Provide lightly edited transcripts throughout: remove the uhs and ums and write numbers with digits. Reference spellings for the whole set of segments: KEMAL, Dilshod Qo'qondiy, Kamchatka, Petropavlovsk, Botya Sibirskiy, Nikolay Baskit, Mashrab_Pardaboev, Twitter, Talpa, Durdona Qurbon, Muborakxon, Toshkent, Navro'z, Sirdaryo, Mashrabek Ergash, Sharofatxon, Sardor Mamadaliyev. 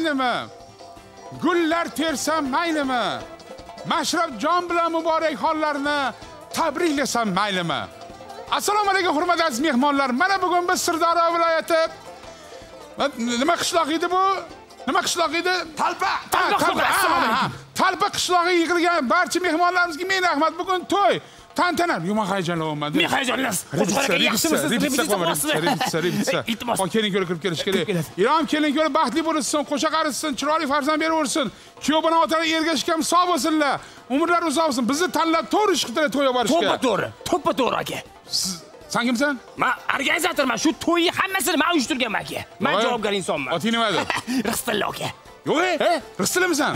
aynı mı? Güller tersem aynı mı? Mashrab can bilan mübarek hallarını tabriklesem aynı mı? Assalomu alaykum hurmatli aziz mehmonlar. Mana bugun biz Sirdaryo viloyati. Nima qishloq edi bu? Nima qishloq edi? Talpa. Talpa qishlog'iga yig'ilgan barcha mehmonlarimizga ming rahmat. Bugun to'y. Tantanam. Yomon hayajonlanmadim. Men hayajonlanasiz. Qo'shqoraga yaxshimisiz? Iltimos. Kelin ko'rib kelish kerak. Irom kelin ko'rib baxtli bo'lsin, qo'sha qarisin, chiroyli farzand beraversin. Kuyov bilan otalar ergashgan sog' bo'lsinlar. Umrlar uzoq bo'lsin. Bizni tanlab to'g'ri ish qilib to'yga borishga. To'ppa to'g'ri aka. Sen kimsin? Ben organizatörüm. Şu toyu hammasini ben uyushtirganman aka. Ben javobgar insonman. Oting nima edi? Rixtilla aka. Yo'q, rixtilla misan?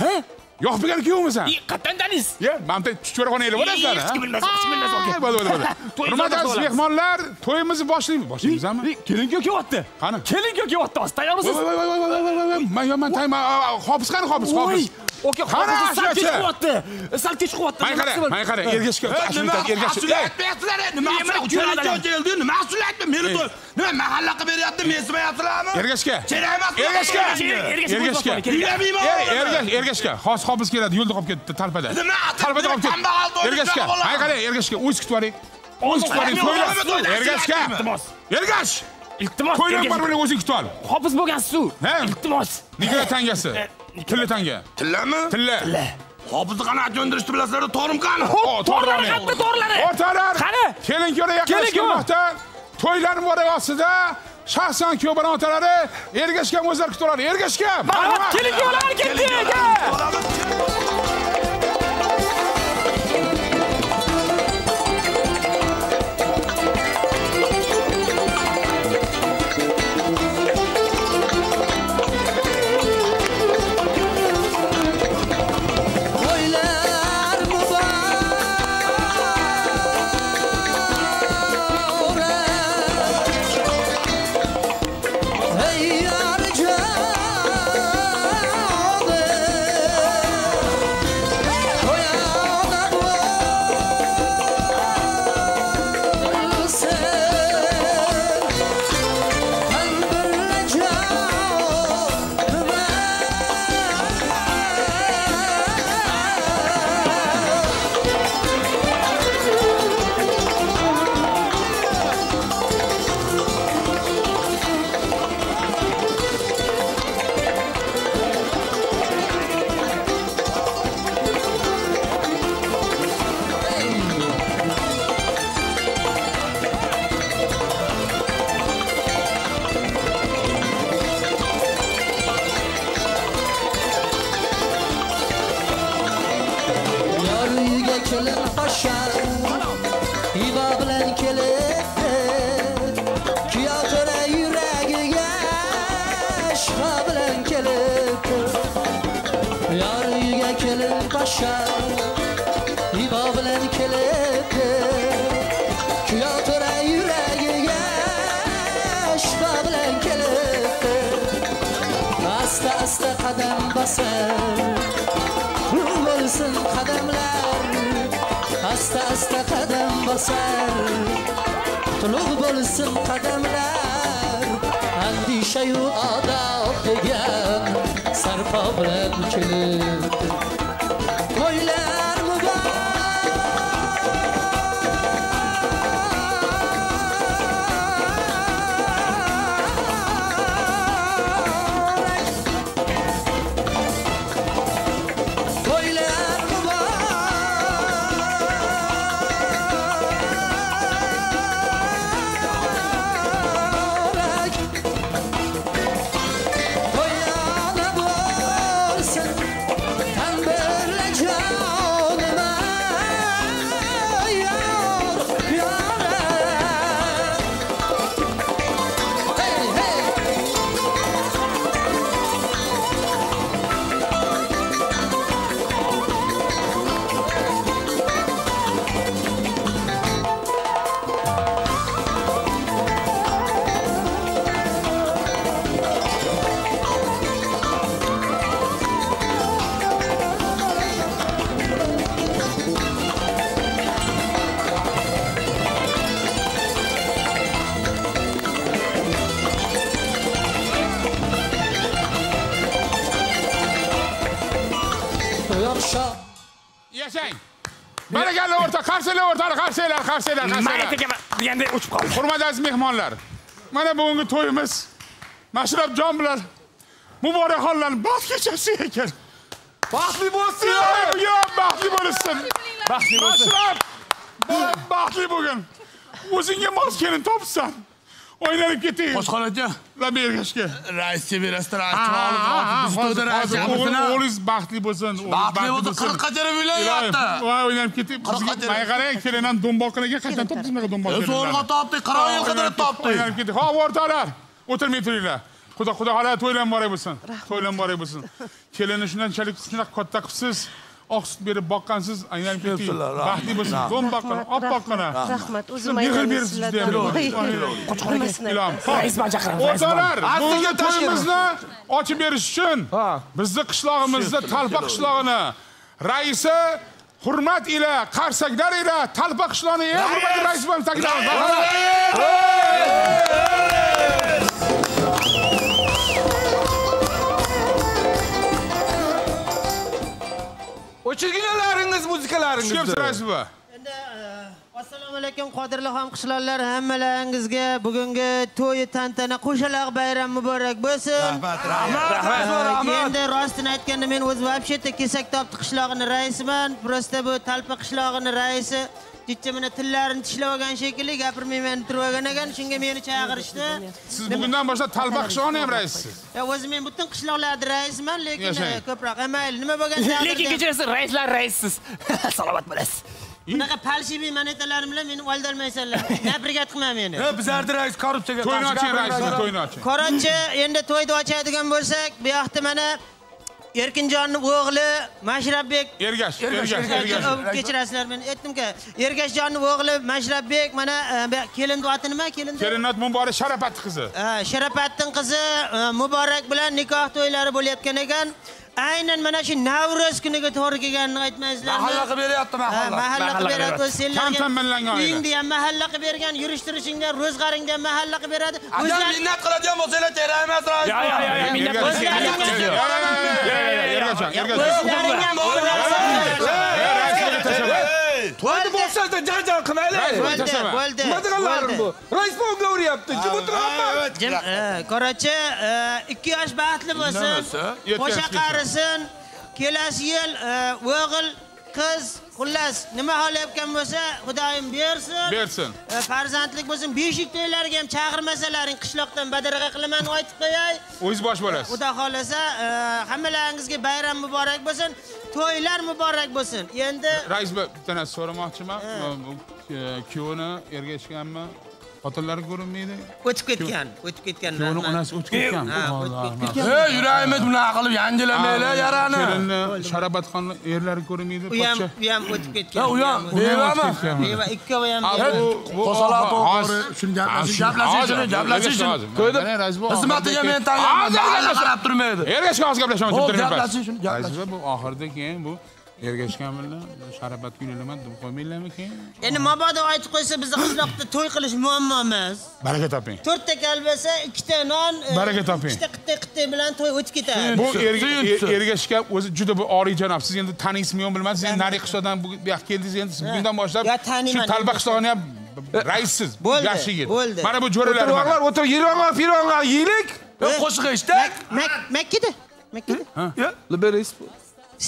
Yo'q, bilgan kuyovmisan? Qatdan taniysiz? Menimcha cho'rxonainglar bo'lasizlar. Hech kim bilmas, aka. Bo'ldi. Hurmatli aziz mehmonlar, to'yimizni boshlaymiz. Boshlaymizmi? Kelin-kuyov kelyapti. Qani? Kelin-kuyov kelyapti. Tayyormisiz? Men hobis qani, hobis. Okey, hozir sal kech qo'yapti. Mana qara, ergashga o'tib, ergashga. Nima mas'uliyatmi? Meni to'y, nima mahalla qilib beryapti, men simayapsizlarmi? Ergashga. Ergashga. Hozir hobis keladi, yo'lda qolib ketdi, talpada qolib ketdi. Ergashga. Mana qara, ergashga o'z kutib oling. Ergashga. Ergash. İltimos. To'ydan baribir o'zing kutib ol. Hobis bo'lgansiz-ku. İltimos. Nikola tangasi. Tilla tanga. Tillami? Tilla. Hobizni qanaqat o'ndirishni bilasizlar, to'g'rim qani? To'g'rilari qatdi, to'g'rilari. O'rtalar. Qani? Kelinko'ra yaqinlashmoqda. To'ylar muborak ostida shaxsan kuyovlar otalari ergashgan o'zlar kutib ergashgan. Marhamat, kelinkuyovlar ketdi. Altyazı Yaşayın. Bana gel orta, karşıla ortalar, karşıla. Yende uçup kaldı. Hürmet aziz mehmanlar. Bana bugünkü toyumuz, Mashrab canlar, mübarek hanlar, baht keçesi eker. Bahtlı olsun. Ya bahtlı olsun. Bahtlı olsun. Mashrab, bahtlı bugün. O'zingga maskenin topsan. O'ynalib keting. Qo'shxonaga. La bergashga. Raisga berasizlar, aytib olib, biz to'ydirasiz. O'g'lingiz baxtli bo'lsin. Baxtli bo'lib 40 qatarib o'ylayapti. Voy, o'ynalib keting. May qarang, kelinam do'mboqinaga qachon topdingiz, nima do'mboqinaga? So'rg'a topdik, qaroyil qidirib topdik. O'ynalib keting. Xo'p, o'rtalar. O'tirmay turinglar. Xudo hali to'ylan boray bo'lsin. To'ylan boray bo'lsin. Kelini shundan chalik shunday katta qilibsiz. Oq sut berib boqqansiz, aylanib keting. Baxtli bo'lsin. Do'mboqqa, oppoqqona. Rahmat, o'zim aytasiz. O'rtalar, bugungi to'yimizni ochib berish uchun bizni qishlog'imizda Talpa qishlog'ini raisi hurmat ila, qarsaklar ila Talpa qishlog'ini eng hurmatli raisi bo'lib taqdirlaymiz. O'chirganlaringiz, muzikalarimiz. Kim sirasi bu? Endi assalomu alaykum qodirli ham qishloqlar hammalaringizga bugungi to'y tantana qo'shaloq bayram muborak bo'lsin. Rahmat, rahmat. Endi rostini aytganda men o'z vabsheta Kesakto'pti qishlog'ining raisiman. Prosta bu Talpa qishlog'ining raisi Dichimini tillarini tishlab olgan shekilli gapirmayman turib olgan ekan, shunga meni chaqirishdi. Siz bugundan boshlab Talpa qishlog'ining ham raisisiz. O'zim men butun qishloqlarning raisiman, lekin ko'proq mayli nima bo'lgansa ham. Lekin kechirasiz, raislar raisiz. Salomat bo'lasiz. Bunaqa palshiviy monetalar bilan meni aldalmaysanlar. Nafrigat qilma meni. Yo'q, bizlarda rais korrupsiyaga qarshi. To'yni oching, raisni to'yni oching. Qorachi, endi to'yni ochadigan bo'lsak, bu yoqda mana Erkinjonning o'g'li Mashrabek Ergash. Kechirasizlar, men aytdim-ku, Ergashjonning o'g'li Mashrabek mana kelinning oti nima? Kelinning muborak Sharapatning qizi. Ha, Sharapatning qizi muborak bilan nikoh to'ylari bo'layotgan ekan. Aynan mana shu Navro'z kuniga to'g'ri kelganini aytmaysizlarmi? Mahalla qilib beryapti, mahalla. Mahalla qilib beradi, senlarga ta'minlangan. Uyingni ham mahalla qilib bergan, yurishtirishingni, ro'zg'aringni ham mahalla qilib beradi. O'zlar minnat qiladigan bo'lsanglar, kerak emas, ro'z. Yo'q, minnat qiladigan. To'yni bo'lsa-da janjal qilmaylar. Bo'ldi. Nima deganlaring bu? Rais bunga uryapti. Jim o'tiribman. Qorachi, 2 yosh baxtli bo'lsin. Qo'sha qarisin. Kelasi yil o'g'il, qiz, xullas nima xohlayotgan bo'lsa, Xudoyim bersin. Bersin. Farzandlik bo'lsin. Beshik to'ylariga ham chaqirmasalaring, qishloqdan badaraqa qilaman aytib qo'yay. O'z bosh bo'lasiz. Xudo xolasa, hammalaringizga bayram muborak bo'lsin. To'ylar muborak bo'lsin. Endi rais bittani so'ramoqchiman. Bu kuyovni ergashganmi? Xotinlari ko'rinmaydi. O'tib ketgan. Kuyovning onasi o'tib ketgan. Ey, yuragimiz bunaqa qilib yangilamanglar yarani. Kelinni Sharabatxon erlari ko'rinmaydi. U ham o'tib ketgan. Ha, u ham bevami? Beva ikkovi ham. Qo'saloq to'g'ri, shuni gaplashing. To'yda xizmatiga men tayyorman. Qarab turmaydi. Ergashgan hozir gaplashamiz deb turibman. Gaplashing. Bu oxirida keyin bu Ergashganmilar, Sharabat kuylaman deb qo'ymaylarmi keyin? Endi mabodo aytib qo'ysa, bizni qishloqda to'y qilish muammo emas. Baraka toping. 4 ta kalbasa, 2 ta non, 2 ta qittay bilan to'y o'tib ketadi. Bu Ergashgan o'zi juda bir oliy janob. Siz endi taniysizmi yo'qmi bilmaysiz. Endi Nari qishloqdan bu yoqqa keldingiz, endi bundan boshlab shu Talpa qishlog'ini ham raisiz, yaxshi yigit. Mana bu jo'ralar bor. O'tirib yironglar, yilik. Qo'shiq eshitdik. Makkada. Ha, liberis.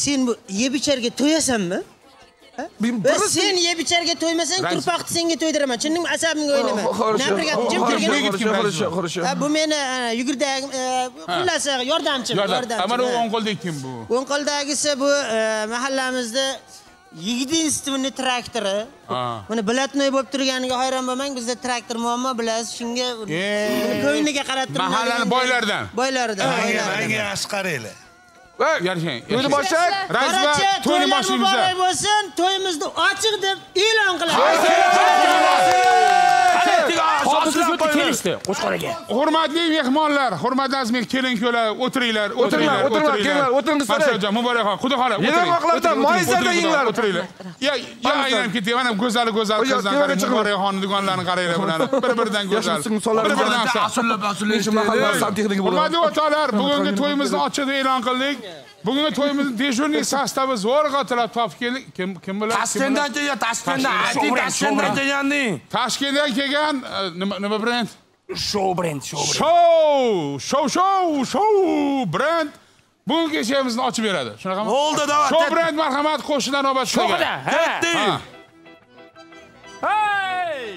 Sen bu yebiçerge toyasan mı? Sen yebiçerge toymasan, turpaqtı senga toydiraman. Chinning asabimga o'ynama. Nafrigat jim turgina. Bu meni yugurdak, xullas yordamchi. Ammo o'ng qo'ldagi kim bu? O'ng qo'ldagisi bu mahallamizda 7-stavni traktori. Buni bilatnoy bo'lib turganiga hayron bo'lmang. Bizda traktor muammo bilasiz. Shunga ko'yniga qarattirmaymiz. Mahallaning boylaridan. Menga yaxshi qaranglar. Yarışayın. To'yni boshlaymiz. Raislar, to'yni boshlaymiz. Muborak bo'lsin. To'yimizni ochiq deb e'lon qilamiz. Hurmatli mehmonlar, hurmatli azmir kelin-kuyovlar, o'tiringlar. Mashrabjon, Muborakxon, Xudo xohlab, o'tiringlar. Ya aylanib keting. Mana go'zal qizlarni, Muborakxonning dugonlarini qaranglar bularni. Bir-biridan go'zal. Bir-biridan asl. Hurmatli otalar, bugungi to'yimizni ochiq e'lon qildik. Bugün toyumuzun dejurniy sastavı zor katıla topkelik kim bilir? Taşkent'den gelen, Taşkent'den, adi Taşkent'den gelen. Taşkent'den gelen nima brend? Show brend, show brend. Bugün kechemizin ochib beradi. Shunaqa. Oldu da. Show brend marhamat qo'shidan navbat sizga. Sho'xda. Ha. Hey!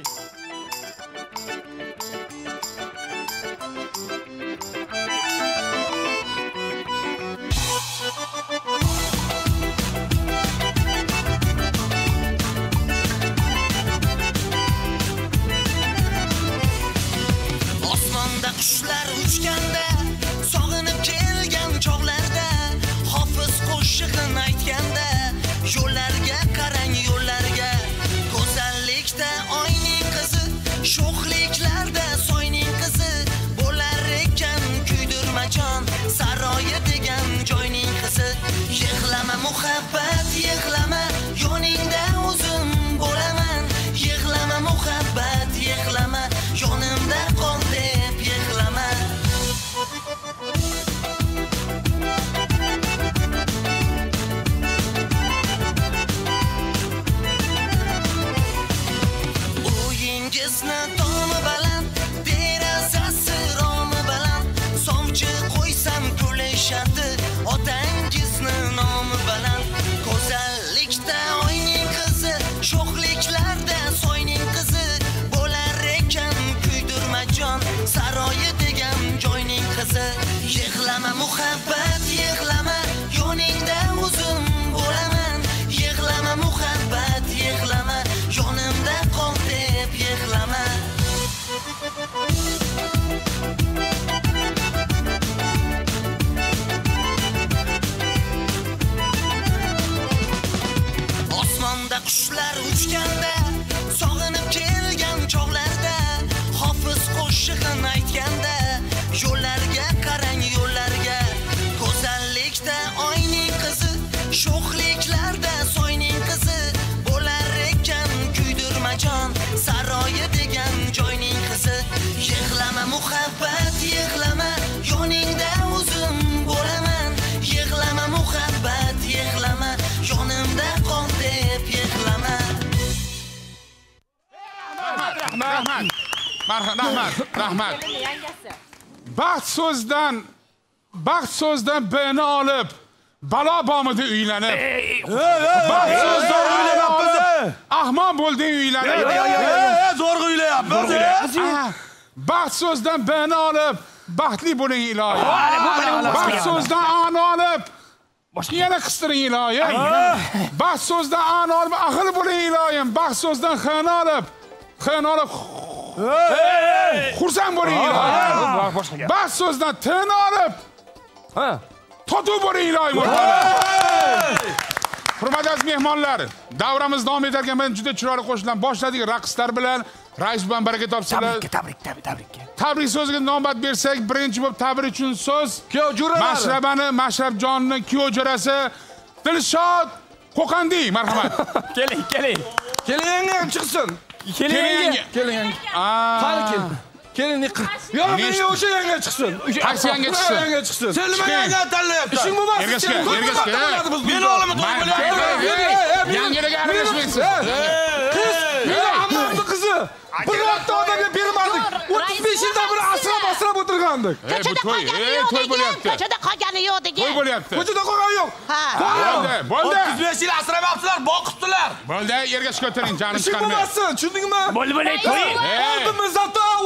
Osmonda qushlar uchganda, sog'inib kelgan chog'larda, Hofiz qo'shig'ini aytganda, yo'llarga qarang, yo'llarga. Go'zallikda oyning qizi, sho'xliklarda soyning qizi, bo'lar ekan kuydirmajon, saroyi degan joyning qizi. Yig'lama muhabbat, yig'lama, yoningda o'zim bo'laman. Yig'lama muhabbat, yig'lama, yonimda qon deb yig'lama. O'yingizni tomi baland, derazasi romi baland, sovchi qo'ysam kulishadi, otangizni nomi baland. Go'zallikda oyning qizi, sho'xliklarda soyning qizi, bo'lar ekan kuydirmajon, saroyi degan joyning qizi. Yig'lama muhabbat, yig'lama, yoningda o'zim bo'laman. Yig'lama muhabbat, yig'lama, yonimda qon deb yig'lama. Osmonda qushlar uchganda, sog'inib kelgan chog'larda, Hofiz qo'shig'ini aytganda, yo'llarga qarang, yo'llarga. Go'zallikda oyning qizi, sho'xliklarda soyning qizi, bo'lar ekan kuydirmajon, saroyi degan joyning qizi. Yig'lama muhabbat, yig'lama, yoningda o'zim bo'laman. Yig'lama muhabbat, yig'lama, yonimda qon deb yig'lama. Rahmat. Baxt so'zdan beni olib, balo bomida uylanib. Baxt so'zdan uylanib, ahmon bo'lding uylanib. Zo'rg'a uylayapmiz. Baxt so'zdan beni olib, baxtli bo'ling iloyim. Baxt so'zdan ani olib, yana qistiring iloyim. Baxt so'zdan ani olib, ahil bo'ling iloyim. Baxt so'zdan xani olib, xursand bo'ling. Baxt so'zdan tin olib, totuv bo'ling iloyim. Hurmatli mehmonlar, davramiz davom etarkan bilan juda chiroyli qo'shiqlar boshladik, raqslar bilan. Rais bilan baraka topsinlar. Tabrik. Tabrik so'ziga nombat bersak, birinchi bo'lib tabrik uchun so'z Mashrabani, Mashrabjonni kuyovjo'rasi Dilshod Qo'qondiy, marhamat. Keling, chiqsin. Keling. Qani kel. Kelinni. Yo, meni o'sha yanga chiqsin. Qaysi yanga chiqsin? Sen nima yanga tanlayapsan? Ishing bo'lmasa, ergashgan. Meni o'limi to'g'rilayapsan. Yangiga aralashmaysiz. Qiz, ammamning qizi. Birorta odamga bermadik. 35 yildan beri asrab o'tirgandik. To'y bo'lyapti. Ko'chada qolgani yo'q degan. To'y bo'lyapti. Ko'chada qolgani yo'q. Ha. Bo'ldi. 35 yil asrabaptilar, boqibdilar. Bo'ldi, ergashib o'tiring, jonim chiqarmang. Ishing bo'lmasa, tushundingmi? Bo'ldi, to'y. Oldimizda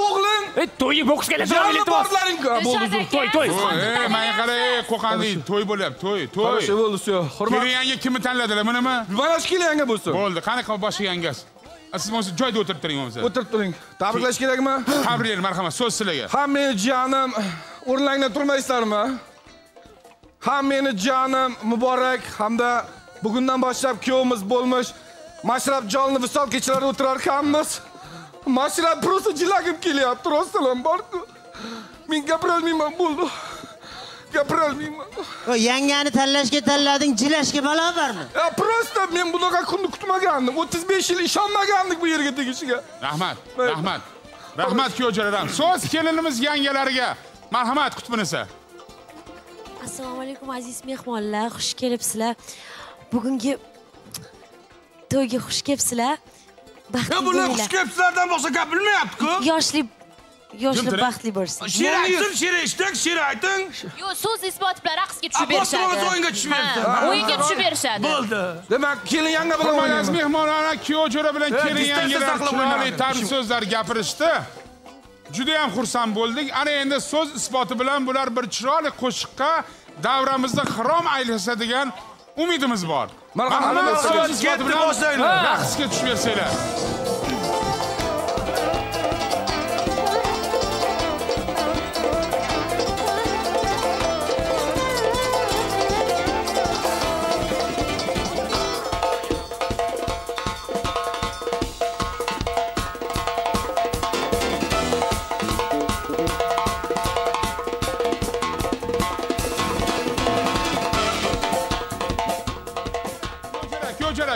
o'g'lim. To'yi boksga elitib borlaring. Bo'ldi, to'y. Mana qaray, Qo'qondiy to'y bo'lyapti, to'y. Bo'sha bo'ldi, shu. Hurmat. Yangi kimni tanladilar, bunimi? Yuvarashkili yanga bo'lsin. Bo'ldi, qanaqa boshqa yangasi? Siz bo'lsa joyda o'tirib turing o'zingiz. O'tirib turing. Tabriklash kerakmi? Tabriklar, marhamat, so'z sizlarga. Ha, meni jonim, o'rningizda turmaysizlarmi? Ha, meni jonim muborak hamda bugundan boshlab kuyovimiz bo'lmoq Mashrabjonni visol kechalari o'tirar ekanmiz. Mashrab prosta jilagib kelyapti, rostdan bordi. Men gapirolmayman, bo'ldi. Gapirolmayman. O yangani tanlashga tanlading, jilashga balobarmi? Ya prosta men bunaqa kunni kutmagandim. 35 yil ishonmagandik bu yerga tegishiga. Rahmat kuyovjo'raram. So'z kelinimiz yangalariga. Marhamat, qutbinisi. Assalomu alaykum aziz mehmonlar, xush kelibsizlar. Bugungi to'yga xush kelibsizlar. Baxtli bo'linglar. Bular xush kelibsizlardan boshqa gap bilmayapti-ku. Yoshli baxtli bo'lsin. Sheraysin, sherayishtak, sherayting. Yo'q, so'z isboti bilan raqsga tushib berishadi. Abbos o'yinga tushib berdi. O'yinga tushib berishadi. Bo'ldi. Demak, kelin yanga bilan aziz mehmonlar, kuyov jo'ra bilan kelin yangalar tarz so'zlar gapirishdi. Juda ham xursand bo'ldik. Ana endi so'z isboti bilan bular bir chiroyli qo'shiqqa davramizda xirom aylasa degan umidimiz bor. Marhamat, so'z isboti bilan boshlaymiz. Raqsga tushib bersanglar.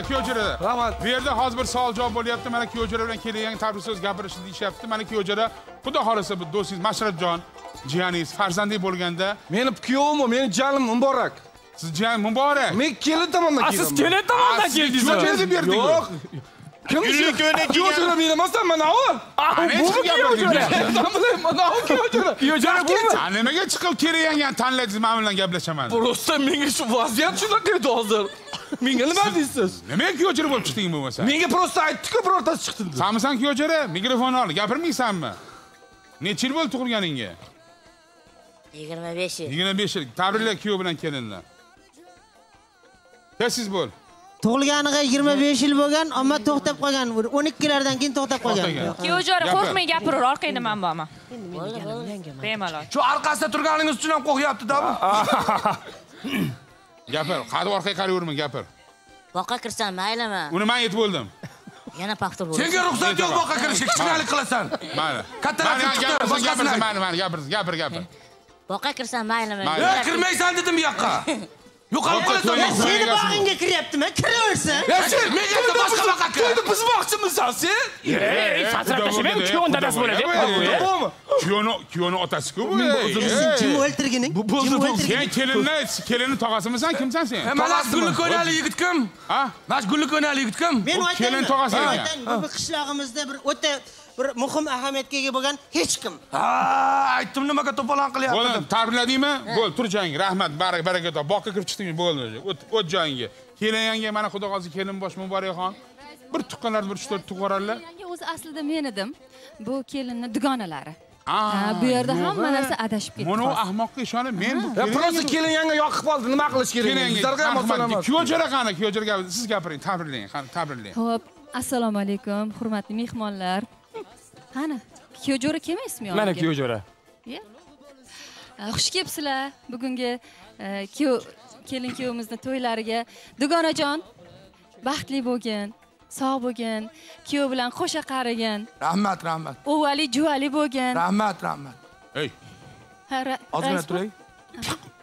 Kiyojara. Rahmat. Bu yerda hozir bir savol javob bo'lyapti. Mana Kiyojara bilan kelayotgan tabriz so'z gapirishni deyshapti. Mana Kiyojara, xudo xolasa bu do'stingiz Mashrabjon, jiyaningiz farzandlik bo'lganda, meni kuyovim, meni jonim muborak. Siz jiyan muborak. Men kelin tomondan keldim. Siz kelin tomondan keldingiz. Kiyojara berdingiz. Yo'q. Kimlik o'rnak Kiyojara bilmasam mana u. Bu Kiyojara. Bilmayman, mana u Kiyojara. Kiyojara bu. Nimaga chiqib kelayotgan tanladingiz, men bilan gaplashaman. Prosta menga shu vaziyat shunday keldi hozir. Menga nima deysiz? Nimaga Kiyojara bo'lib chiqding bo'lmasa? Menga prosta aytdi-ku, birortasi chiqdi dedi. Sanmisan Kiyojara, mikrofon ol, gapirmaysanmi? Necha yil bo'ldi tug'ilganingga? 25 yil. 25 yil. Tabriklar kuyov bilan kelinlar. Tez bo'l. Tug'ilganiga 25 yil bo'lgan, ammo to'xtab qolgan. 12lardan keyin to'xtab qolgan. Kiyojara, qo'rqmang, gapirur, orqangda men borman. Bemalol. Shu orqasida turganingiz uchun ham qo'rqyapti-da bu. Gapir, qadi orqaga qarayverman, gapir. Boqqa kirsam, maylimi? Uni men yetib bo'ldim. Yana paxta bo'ldi. Senga ruxsat yo'q boqqa kirishga, kichkinalik qilasan. Mana. Kattalar chiqdi, boshqasini mani gapir. Boqqa kirsam, maylimi? Yo'q, kirmaysan dedim bu yoqqa. Yo'qolib qolasan. Seni bog'ingga kiryaptimi? Kiraversin. Yo'q, men endi boshqa boqqa kirdim. To'yni buzmoqchimisan sen? Ey, farzandlashmang, kuyovning dadasi bo'ladi. To'g'rimi? Kuyovning otasi-ku bu. O'zingizning kim o'ltirganing? Bu bo'ldi. Sen kelinni tog'asimisan, kimsan sen? Mashgullik ko'ynali yigit kim? Ha? Mashgullik ko'ynali yigit kim? Kelin tog'asi. Bu qishlog'imizda bir o'ta bir muhim ahamiyatga ega bo'lgan hech kim. Ha, aytdim nimaga to'polon qilyapti deb. Bo'ldi, ta'rifladingmi? Bo'l, tur joying. Rahmat, baraka top. Boqqa kirib chiqding, bo'ldi. O't joyingga. Kelin yanga mana xudo qozi kelinbosh Muborakxon. Bir tuqqanlarni bir 3-4 tug'oranlar. Kelin yanga o'zi aslida men edim. Bu kelinning dugonalari. Bu yerda hamma narsa adashib ketdi. Mana u ahmoqqa ishonib men bu prosta kelin yanga yoqib qoldi. Nima qilish kerak? Bizlarga ham o'xshamas. Kiyojara qani? Kiyojara siz gapiring, ta'riflang. Qani, ta'riflang. Xo'p, assalomu alaykum, hurmatli mehmonlar. Ana, Kiyojara kelmaysizmi yo'q? Mana Kiyojara. Ye. Xush kelibsizlar. Bugungi kelin kuyovimizning to'ylariga. Dugonajon, baxtli bo'lgin, sog' bo'lgin, kuyov bilan qo'sha qaragin. Rahmat, rahmat. O'vali, juvali bo'lgin. Rahmat, rahmat. Ey. Ozgina turay.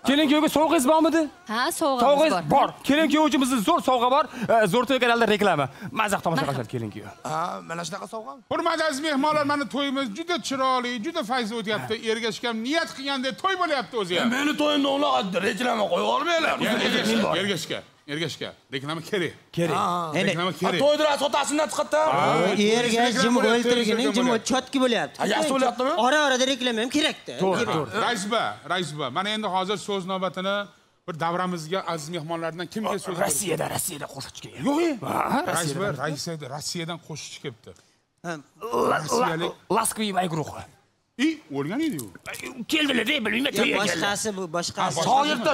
Kelin kuyovga sovg'ingiz bormidi? Ha, sovg'ingiz bor. Kelin kuyovi uchun bizning zo'r sovg'a bor. Zo'r to'y kanalida reklama. Mazah tomosha qilishadi kelin kuyovi. Ha, mana shunaqa sovg'a. Hurmatli aziz mehmonlar, mana to'yimiz juda chiroyli, juda fayzli o'tyapti. Ergashgan niyat qilgandek to'y bo'lyapti o'zi ham. Meni to'yimni ular reklama qo'yib olmanglar. Ergashga reklama kerak. Kerak. Reklama kerak. To'ydirasi otasindan chiqadi. Ergash jim o'ltirganing jim chotki bo'lyapti. Yaxshi bo'lyaptimi? Ora-orada reklama ham kerak-da. To'g'ri. Raisba. Mana endi hozir so'z navbatini bir davramizga aziz mehmonlardan kimga so'z? Rossiyadan qo'shiqchi kelgan. Yo'q. Raisba, Rossiyadan qo'shiqchi kelibdi. Rossiyalik Laskviy guruhi. İyi, o'rganadi-ku. Keldilar-da, bilmayman, to'yga. Boshqasi bu, boshqasi.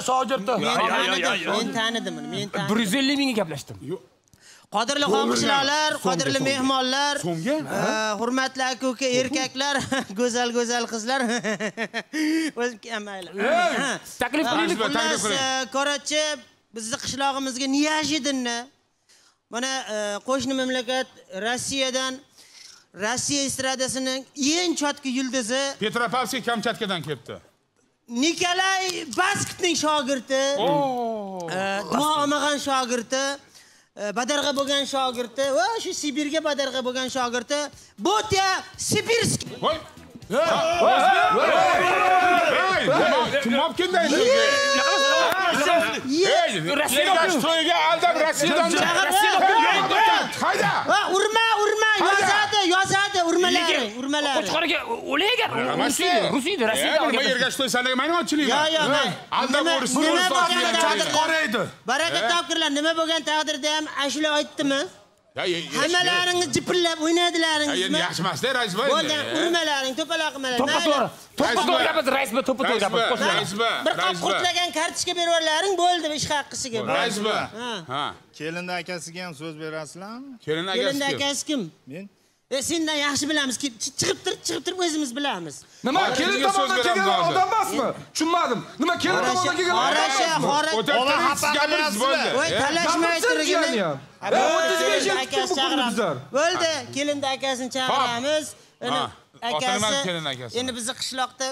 Shogirdda. Men tanidim uni, men tanidim. 150 mingga gaplashdim. Yo'q. Qodirli qo'mishlar, qodirli mehmonlar, hurmatli aka-uka erkaklar, go'zal qizlar. O'zim kamaylar. Taklif qiling, taklif qiling. Ko'rachi, bizni qishlog'imizga Niyajidinni mana qo'shni mamlakat Rossiyadan Rossiya estradasining eng chotki yulduzi Petropavlovsk Kamchatkadan kelibdi. Nikolay Baskitning shogirdi. Duo olmagan shogirdi, badarg'a bo'lgan shogirdi va shu Sibirga badarg'a bo'lgan shogirdi Botya Sibirskiy. Voy! Urma Hamalaringiz jipillab o'ynadilaringizmi? Yaxshimasda, rais bo'y. Bo'ldi, urmalaring, to'paloqmalar. To'ppa to'g'ri, bir qop qurtlagan kartochka berib yuborlaring, bo'ldi, ish haqqisiga. Raismi? Ha. Kelinning akasiga ham so'z berasizlarmi? Kelinning akasi kim? Men. Sendan yaxshi bilamiz, chiqib turib o'zimiz bilamiz. Nima kelin tomondan kelgan odam emasmi? Tushunmadim. Nima kelin tomondan kelgan odam? O'ta xafagarsiz bo'ldi. Voy, talashmay turgini. 35 yil akasi chaqiramiz. Bo'ldi, kelinni akasini chaqiramiz. Akasi. Endi bizni qishloqda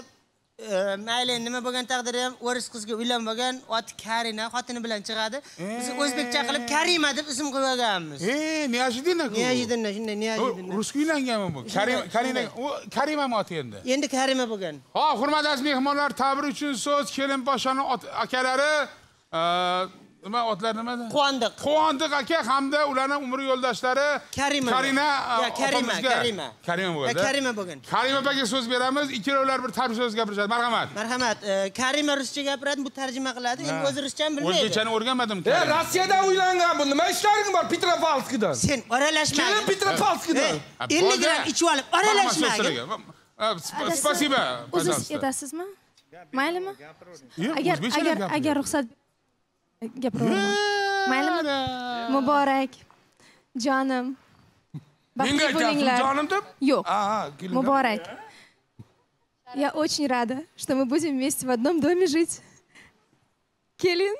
mayli nima bo'lgan taqdirda ham o'ris qizga uylanmagan, oti Karina, xotini bilan chiqadi. Biz o'zbekcha qilib Karima deb ism qo'yganmiz. Niyajidinna, shunday Niyajidinna. Rus uylanganmi bu? Karina, u Karima oti endi. Endi Karima bo'lgan. Ha, hurmatli aziz mehmonlar, tabrik uchun so'z kelinposhani akalari nima otlar nimada? Quvondiq. Quvondiq aka hamda ularning umr yo'ldoshlari Karima bo'lgan. Karima opaga so'z beramiz. Ikkalovlar bir tarif so'z gapirishadi. Marhamat. Marhamat. Karima ruscha gapiradi, bu tarjima qiladi. Endi o'zi ruschani bilmaydi. O'zbekchani o'rganmadim. Rossiyadan uylangan bu. Nima ishlaring bor Petropavlovskdan? Sen aralashma. Kelin Petropavlovskdan. 50 gram ichib olib aralashma. Спасибо. O'zingiz etasizmi? Maylimi? Agar ruxsat Maylimi? Muborak. Jonim. Baxtli bo'linglar. Jonim deb? Yo'q. Muborak. Я очень рада, что мы будем вместе в одном доме жить. Kelin.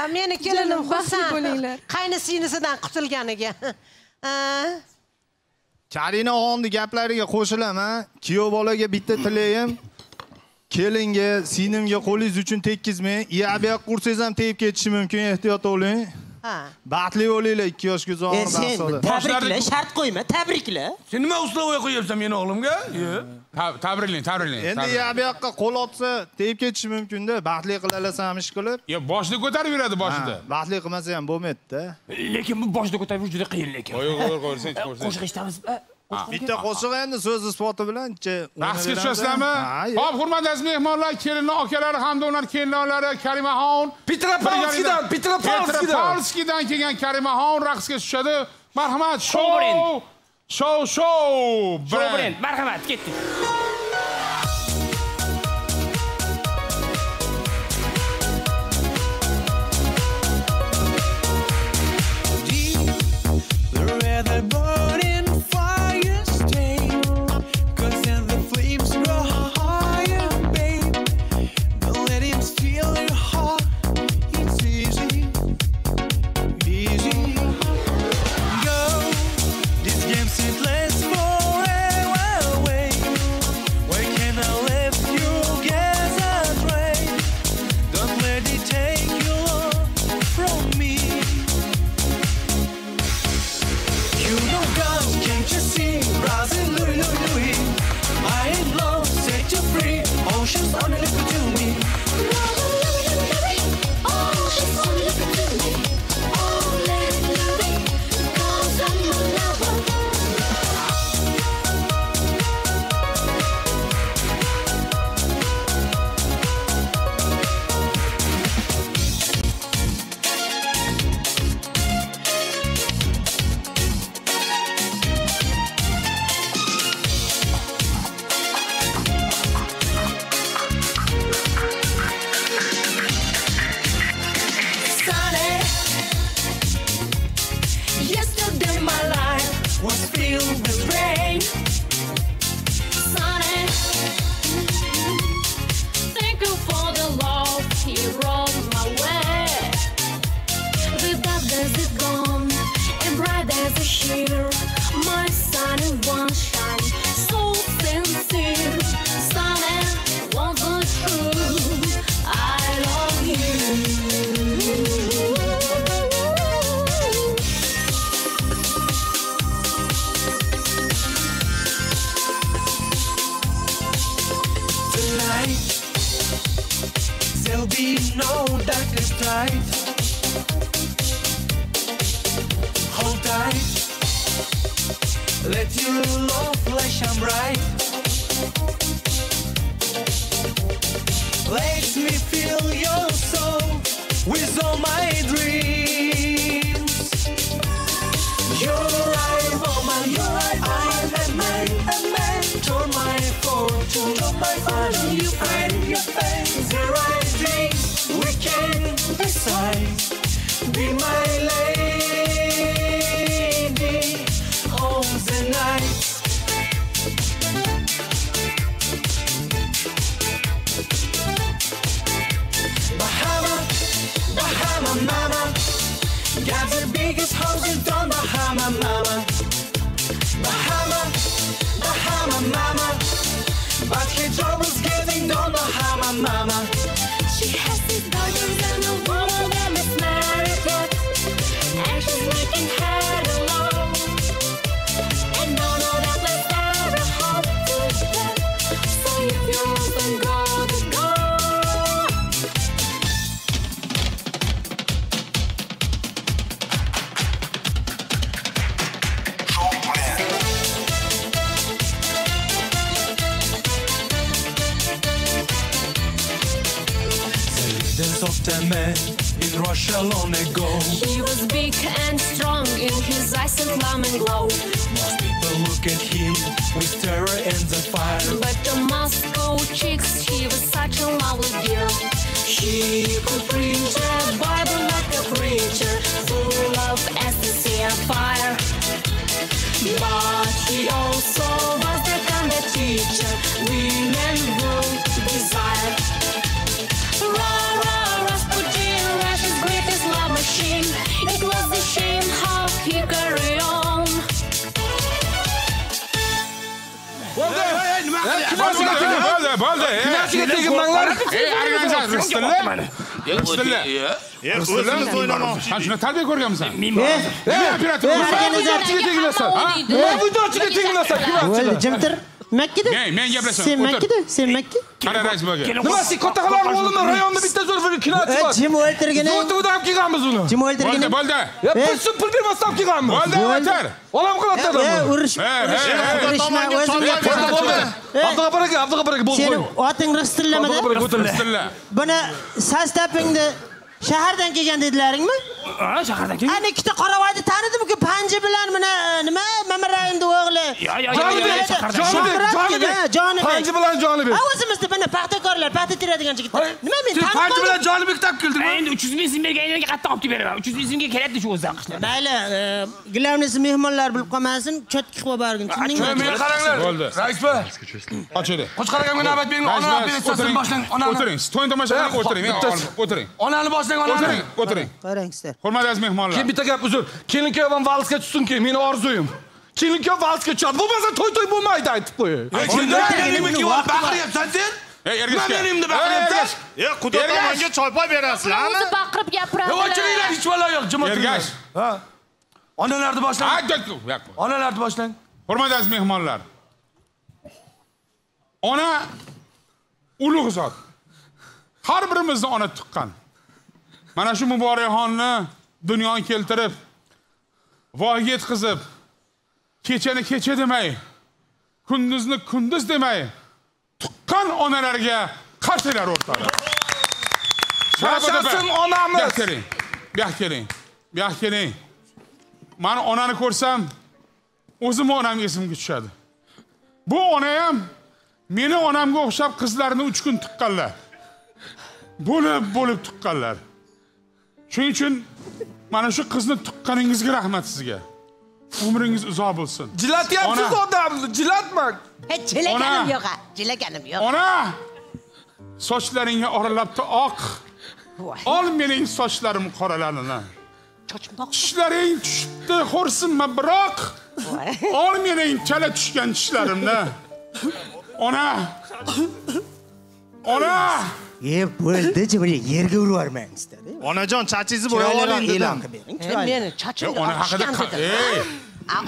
А meni kelinim Husan. Qaynisinisidan qutulganiga. Karina o'g'limni gaplariga qo'shilaman. Kiyov bolaga bitta tilayim. Kelinga, sinimga qo'lingiz uchun tekkizmang. Iyabiya qursangiz ham tegib ketishi mumkin, ehtiyot bo'ling. Ha. Baxtli bo'linglar, 2 yoshga zo'rroq boshladi. Tabriklar, shart qo'yma, tabriklar. Sen nima uslubga qo'yapsan meni o'g'limga? Tabriklang. Endi iyabiyoqqa qo'l otsa tegib ketishi mumkin-da, baxtli qilalasan ish qilib. Yo, boshni ko'tarib yuradi boshida. Baxtli qilmasa ham bo'lmaydi-da. Lekin bu boshni ko'tarish juda qiyin lekin. Qo'yversan, qo'yversan. Qo'shiq eshitamiz. Bitta qo'shiq endi so'z isboti bilan raqsga tushasizlarmi? Xo'p, hurmatli aziz mehmonlar, kelinlar akalari hamda ular kelinlari Karimaxon Petropavlovskdan kelgan Karimaxon raqsga tushadi. Marhamat, show. Brend, marhamat, ketdik. your love flash and bright. Let me fill your soul with all my dreams. Your life, oh my, your life, I'm a man, you're my fortune, you're my fortune, you find your face. There are things we can decide, be my lady. Bahama, got the biggest house in town, Bahama mama. Bahama mama, but her trouble's getting on, Bahama mama. She has these daughters and a one of them is married yet, and she's making her alone. And none of that was ever hard to get, so if your husband goes, then go. Of the man in Russia long ago, he was big and strong, in his eyes a flaming glow. Most people look at him with terror and fire, but the Moscow chicks, he was such a lovely girl. He could preach a Bible like a preacher, full of ecstasy and fire. But he also was the kind of teacher women would desire. It was a shame how he carried on. Sen Mekke'de. Kararaj bölge. Nasıl kotalar oğlum rayonda bitta zor bir kinaçı var. Jim o'ltirgani. Zo'tudam kelganmiz uni. Jim o'ltirgani. Bo'ldi. Yapsin pul bir masraf kelganmiz. Bo'ldi. Olam qalatdan. Abdug'aparaka bo'ldi. Sen oting ristillamada. Buni sastapingni shahardan kelgan dedilaringmi? Ha, shahardan kelgan. Ana ikkita qoravoyni tanidimku panja bilan mana nima Mamarayning o'g'li. Jonibek. Panja bilan Jonibek. Ha, o'zimizda mana paxtakorlar, paxta teradigan yigitlar. Nima men tanib? Panja bilan Jonibek deb keldirman. Endi 300 ming so'm berganiga qattiq olib beraman. 300 ming so'mga kerakdi shu o'zidan qishlar. Mayli, gilavnisi mehmonlar bilib qolmasin, cho'tki qilib borgin. Shuni qaranglar. Rais bo'l. Ochadi. Qo'chqarakamga navbat bering. Onani operatsiyasini boshlang. O'tiring. To'y tomoshalarga o'tiring. O'tiring. Onani boshlang, onani. O'tiring. Qarangizlar. Hurmatli mehmonlar. Kim bitta gap uzr. Kelinkoy ham valsga tutsinki, meni orzuyim. Kelinkoy valsga tushadi. Bo'lmasa to'y bo'lmaydi aytib qo'yay. Kelinkoy va baqirayapsan sen? Ey ergashka. Men endi baqirayapsan. Ey qudoqamga choypoy berasizlarmi? O'zi baqirib gapiradi. Yo'q, o'chiringlar, hech balo yo'q, jimoat. Ergash. Ha. Onalarni boshlang. Onalarni boshlang. Hurmatli mehmonlar. Ona ulug' zot. Har birimizni ona tuqqan. Mana shu Muborakxonni dunyoga keltirib, voyaga yetkazib, kechani kecha demay, kunduzni kunduz demay, tuqqan onalarga qarshlar o'rtada. Yashasin onamiz. Buyoqqa keling. Mana onani ko'rsam, o'zim onam esimga tushadi. Bu ona ham meni onamga o'xshab qizlarni 3 kun tuqqanlar. Bo'lib tuqqanlar. Shuning uchun mana shu qizni tuqqaningizga rahmat sizga. Umringiz uzoq bo'lsin. Jilatyapsiz odamni, jilatmang. Hech jilaganim yo'q, Ona! Sochlaringni oralabdi oq. Ol mening sochlarim qoralanini. Chochmoq. Tishlaring tushibdi, xo'rsinma biroq. Ol mening chala tushgan tishlarimni. Ona! Bo'ldi, jibri yerga urib yubormangizda. Onajon, chatingizni bo'yab oling dedim. Meni chachimga. Ona haqida.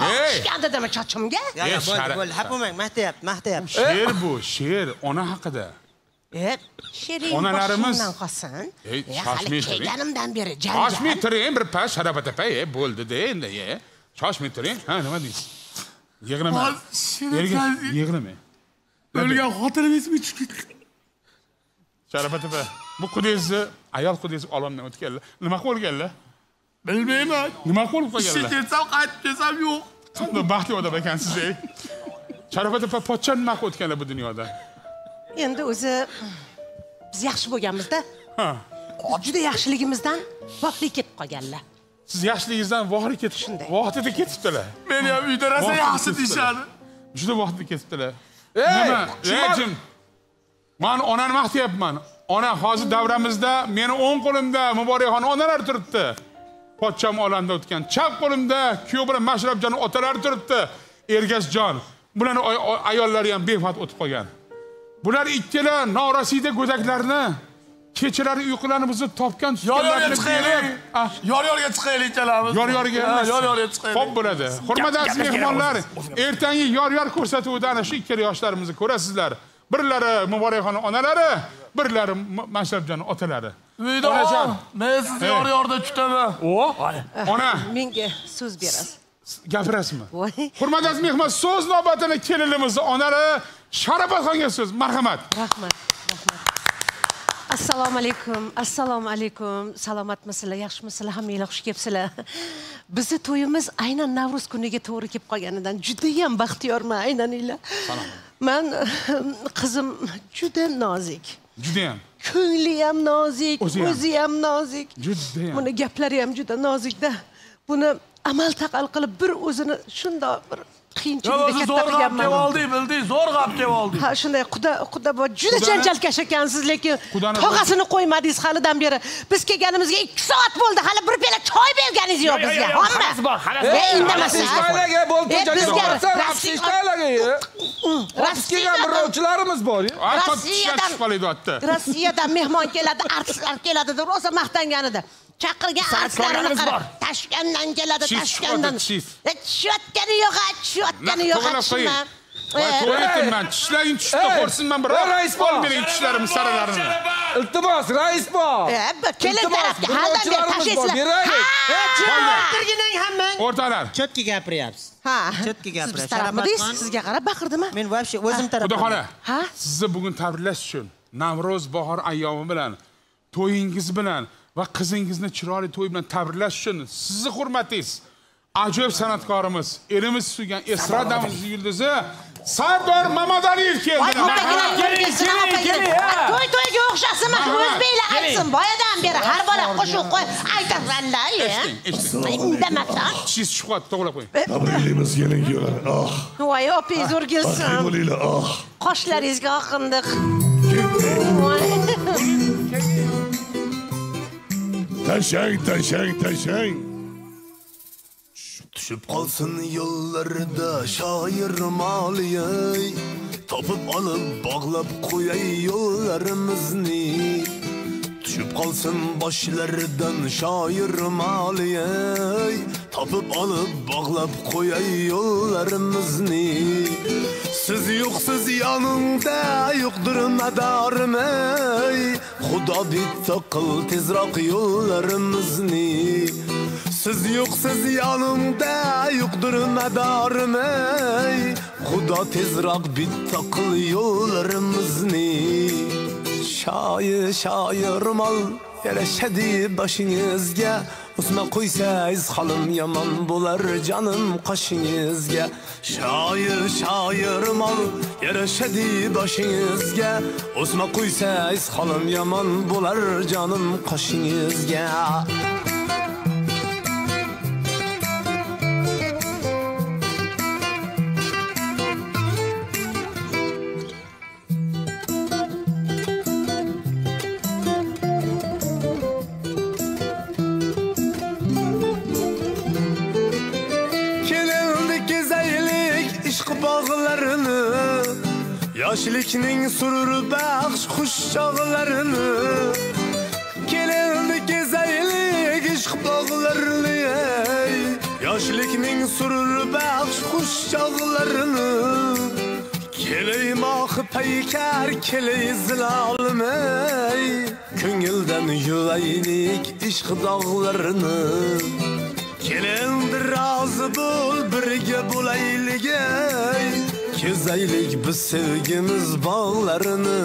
Qishgan dedim chachimga. Bo'ldi, hap bo'lmang, maqtayapti. She'r bu, she'r ona haqida. She'ring. Onalarimiz. Kelganimdan beri janjal. Shoshmay turing, bir pas sharabata pay, bo'ldi-da endi. Shoshmay turing. Ha, nima deysiz? Yığılma. Yığılma. Ölgən xatırım ismi çıkık. Şərəfəti bə. Bu kudesi, ayal kudesi alan ne? Nima qo'l keldi? Bilmayman. Nima qo'l keldi? İşi desam, qaytib desam yo'q. Qanday baxtli odam ekansiz ey. Şərəfəti bə pochcha nima qo'l keldi bu dunyoda? Endi o'zi biz yaxshi bo'lganmiz-da. Ha. Juda yaxshiligimizdan vaqtli ketib qolganlar. Siz yaxshiligingizdan vaqtli ketib shunday. Vaqtida ketibdilar. Men ham uyda rasa yaxshi deyishadi. Juda vaqtida ketibdilar. Ey, men onani maqtayapman. Ona hozir davramizda meni o'ng qo'limda Muborakxon onalar turibdi. Pochcham olamda o'tgan. Chap qo'limda kuyov bilan Mashrabjon otalar turibdi. Ergashjon. Bularni ayollari ham bevafot o'tib qolgan. Bular ikkala norasida go'daklarni kechalari uyqularni buzib topgan tutganlarni kelib, yor-yorga chiqaylik kelamiz. Yor-yorga emas, yor-yorga chiqaylik. Xo'p bo'ladi. Hurmatli mehmonlar, ertangi yor-yor ko'rsatuvida ana shu ikkala yoshlarimizni ko'rasizlar. Birlari Muborakxon onalari, birlari Mashrabjon otalari. Onajon, men sizni yor-yorda kutaman. Ona, menga so'z berasiz. Gapirasizmi? Hurmatli mehmon, so'z navbatini kelinimiz onalari Sharofatxonga so'z. Marhamat. Rahmat, rahmat. Assalomu alaykum. Assalomu alaykum. Salomatmisizlar, yaxshimisizlar, hammanglar xush kelibsizlar. Bizning to'yimiz aynan Navruz kuniga to'g'ri kelib qolganidan juda ham baxtiyorman, aynaninglar. Salom. Men qizim juda nozik. Juda ham. Ko'ngli ham nozik, o'zi ham nozik. Juda ham. Buni gaplari ham juda nozik-da. Buni amal taqal qilib bir o'zini shundoq bir qiyinchilikda katta qilganman. Zo'rg'a olib kelib oldik. Ha, shunday Xudo bor, juda janjalkash ekansiz, lekin tog'asini qo'ymadingiz halidan beri. Biz kelganimizga 2 soat bo'ldi. Hali bir pela choy berganingiz yo'q bizga. Hamma. Ey, indamasiz. Sizlarga bo'ldi janjalkash. Rossiyalarga. Rossiyadan birovchilarimiz bor. Rossiyadan chiqalaydi hatto. Rossiyadan mehmon keladi, artistlar keladi, rosa maqtanganida. Chaqirgan artistlarimiz bor. Toshkandan keladi, Toshkandan. Tushayotgani yo'q, tushayotgani yo'q. Voy, ko'rayapman. Tishlaring tushdi, qo'rsinman biroq. Rais bo'l bering tishlarimni, saralarini. Iltimos, rais bo'l. Kelin tarafga haldan tashasizlar. O'tirgining hammang. O'rtalar. Chetga gapiryapsiz. Ha. Chetga gapiryapsiz. Sharafat, sizga qarab baqirdim-a? Men vobshe o'zim tarafdan. Xudoxona. Ha? Sizni bugun tabriklash uchun Navro'z bahor ayyomi bilan, to'yingiz bilan va qizingizni chiroyli to'y bilan tabriklash uchun sizni hurmatingiz, ajoyib san'atkorimiz, elimiz suygan estrada davrining yulduzi Sardor Mamadaliyev keldi. To'y-to'yga o'xshasizmi? O'zbeklar aytsin, boyadan beri har bola qo'shiq qo'y aytadilar-la. Indamasa. Siz shuqat to'g'lab qo'ying. Tabriklimiz keling yo'lar. Ah. Voy, opangiz o'rgilsin. Ah. Qoshlaringizga oqindiq. Taşang. Düşüp kalsın yollarda şair maliyey. Tapıp alıp bağlap koyay yollarımız ni. Düşüp kalsın başlardan şair maliyey. Tapıp alıp bağlap koyay yollarımız ni. Siz yoksuz yanımda yoktur medarım ey. Xudo deb taqil tezroq yo'llarimni. Siz yo'qsiz yonimda yo'qdir madorim ey. Xudo tezroq bitta qil yo'llarimni. Shoir mol yarashadi boshingizga. Usma qo'ysangiz xolim yomon bo'lar jonim qoshingizga. Shoir mol yarashadi boshingizga. Usma qo'ysangiz xolim yomon bo'lar jonim qoshingizga. Yoshlikning sururbaxsh xush chog'larini kelindi kezaylik ishq bog'larini. Yoshlikning sururbaxsh xush chog'larini kelay mo'x paykar kelay zilolimay. Ko'ngildan yulaylik ishq dog'larini. Kelindi razı bul, birge bulayligay. Kezaylik biz sevgimiz bağlarını.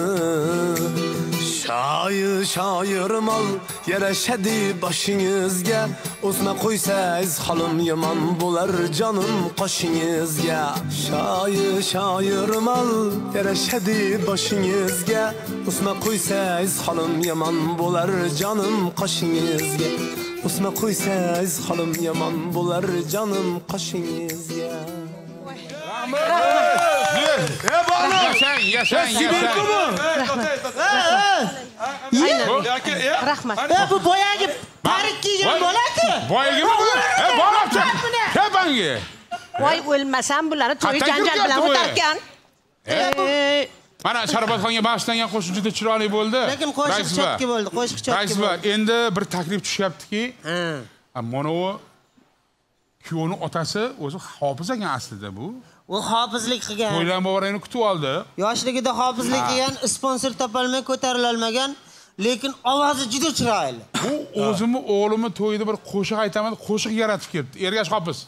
Şair şairim al, yarashadi başingizga. O'sma qo'ysangiz halim yomon bo'lar jonim qoshingizga. Şair şairim al, yarashadi başingizga. O'sma qo'ysangiz halim yomon bo'lar jonim qoshingizga. O'sma qo'ysangiz halim yomon bo'lar jonim qoshingizga. Rahmat. Bu boyagi parik kiygan bo'ladi. Boyagi bu. Boyapti. Tepangi. Voy o'lmasam bularni to'y janjal bilan o'tarkan. Mana Sharobatxonga bag'ishlangan qo'shiqda chiroyli bo'ldi. Lekin qo'shiqchotki bo'ldi, qo'shiqchotki. Raisba, endi bir taklif tushyaptiki, monovo kuyovning otasi o'zi hofiz ekan aslida bu. O hafızlık qilgan. To'ylanib borayni kutib oldi. Yoshligida hafızlık qilgan, sponsor topolmay ko'tarilolmagan, lekin ovozi juda chiroyli. Bu o'zimni o'g'limni to'yida bir qo'shiq aytaman, qo'shiq yaratib keldi. Ergash Hofiz.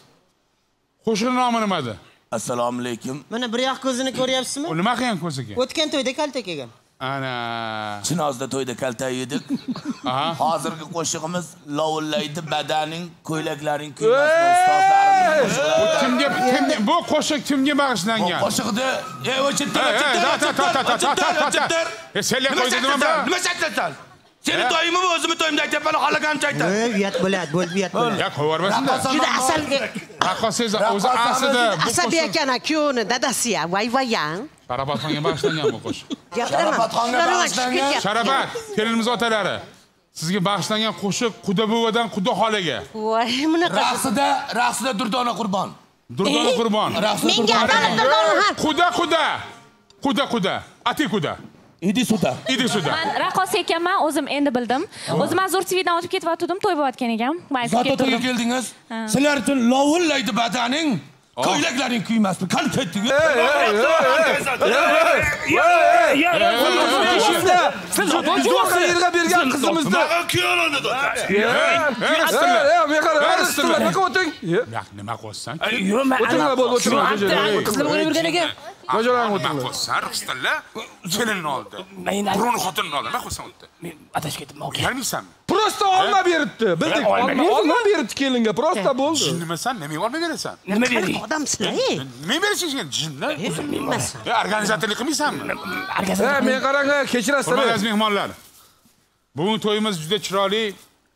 Qo'shiqning nomi nima edi? Assalomu alaykum. Mana bir yoq ko'zini ko'ryapsizmi? U nima qilgan ko'ziga? O'tgan to'yda kalta kelgan. Ana. Chinozda to'yda kalta yedik. Hozirgi qo'shig'imiz lovullaydi badaning, ko'ylaklaring kuymasdi ustozlarimiz. Bu kimga, bu qo'shiq kimga bag'ishlangan? Bu qo'shiqda seni to'yimmi o'zimni to'yimda aytayapman, xalakamcha aytadi. Uyat bo'ladi, bo'lmayat bo'ladi. Ya qo'yarmasinda. Juda asal. Raqqosangiz o'zi aslida asabiy ekan, kuyovni dadasi ham, voy-voyang. Sharobatxonga bag'ishlangan bu qo'shiq. Sharobat, kelinimiz otalari. Sizga bag'ishlangan qo'shiq Qudabovadan Qudo xolaga. Voy, bunaqa. Raqsida Durdona Qurbon. Durdona Qurbon. Menga atalib Durdona ham. Quda. Quda. Ati Quda. Idi suda. Men raqqosa ekanman, o'zim endi bildim. O'zim Azur TV'dan o'tib ketayotdim, to'y bo'layotgan ekan. Zoto to'yga keldingiz. Sizlar uchun lovullaydi badaning, ko'ylaklaring kuymasdi. Qani ketdingiz? Siz o'sha yerga bergan qizimizni kuyovini do'tasiz. Nima qo'ysan? Bajaran o'tdi. Sarqistlar kelinni oldi. Burun xotinni oldi. Nima qo'ysan o'tdi? Men atash ketib mo'q. Kelmaysanmi? Prosta olma beribdi. Bildik, olma beribdi kelinga. Prosta bo'ldi. Jinnimasan, nimaga olma berasan? Nima bering? Odamsizlar. Nima berishingizga jinni? Bilmaysan. Organizatorlik qilmaysanmi? Organizator. Men qarang'a, kechirasiz. Hurmatli mehmonlar. Bugun to'yimiz juda chiroyli.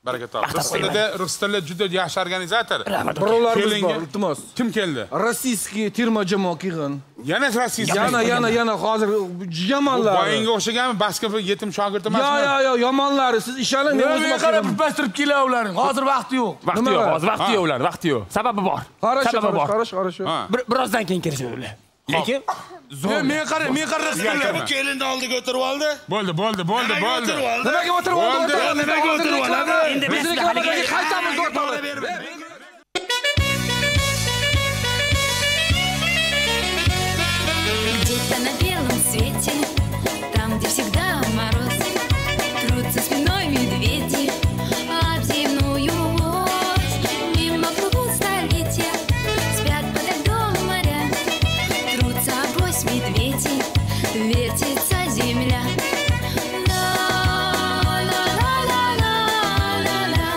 Baraka topdi. Sizlarda Rustamlar juda yaxshi organizator. Birovlarimiz bor, iltimos. Kim keldi? Rossiyskiy terma jamoa kelgan. Yana hozir jamonlar. Boyingga o'xshaganmi? Basketbol yetim shogird emasmi? Yo'q, yomonlari. Siz ishoning, men o'zim qarab pastirib kelavlaring. Hozir vaqti yo'q. Vaqti yo'q ular, vaqti yo'q. Sababi bor. Qarash. Birozdan keyin kirishadi ular. Lekin zo'r. Men qara Rustamlar bu kelinni oldiga o'tirib oldi. Bo'ldi. Nimaga o'tirib oldi? Endi biz haligacha qaytamiz o'rtoqlar. Где-то на белом свете, там где всегда мороз, трутся спиной медведи об земную ось. Мимо плывут столетия, спят под льдом моря, трутся авось медведи, вертится земля. La la la la la la,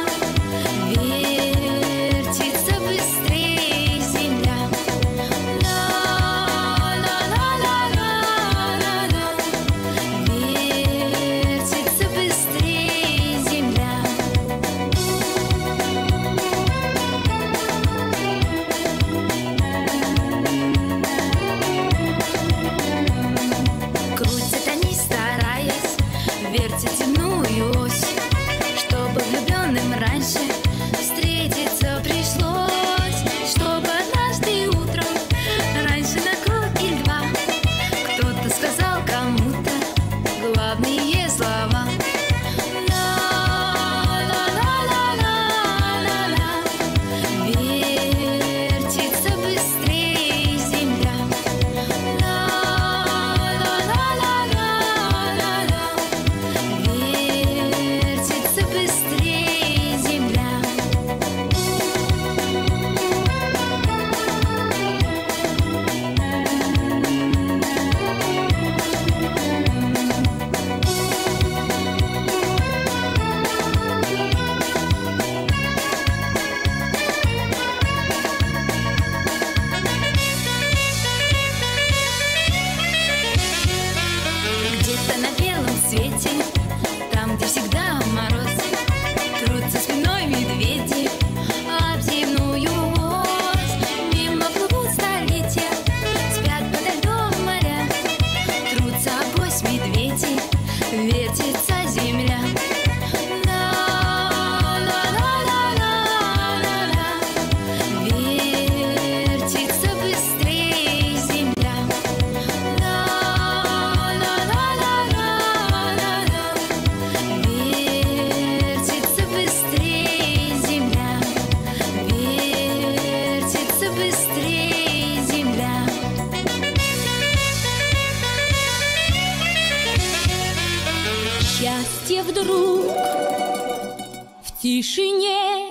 тишине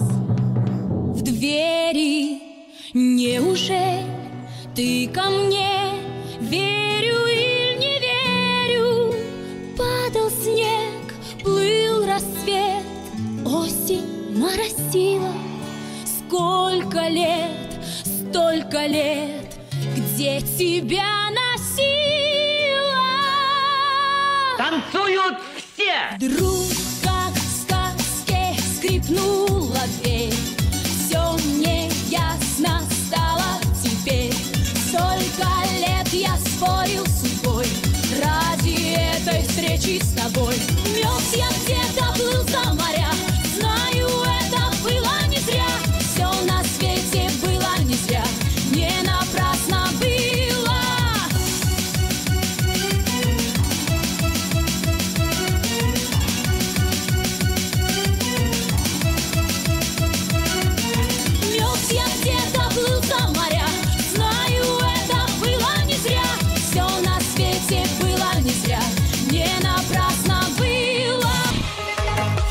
в двери. Неужели ты ко мне верю или не верю? Падал снег, плыл рассвет, осень моросила. Сколько лет, столько лет, где тебя носила? Танцуют все! Вдруг, как в сказке, скрипнула дверь. Все мне ясно стало теперь. Столько лет я спорил с судьбой ради этой встречи с тобой. Мёрз я где-то, плыл за моря. Знаю, это было не зря. Все на свете было не зря. Не напрасно было. Мёрз я где-то, плыл за моря. Знаю, это было не зря. Все на свете было не зря. Не напрасно было.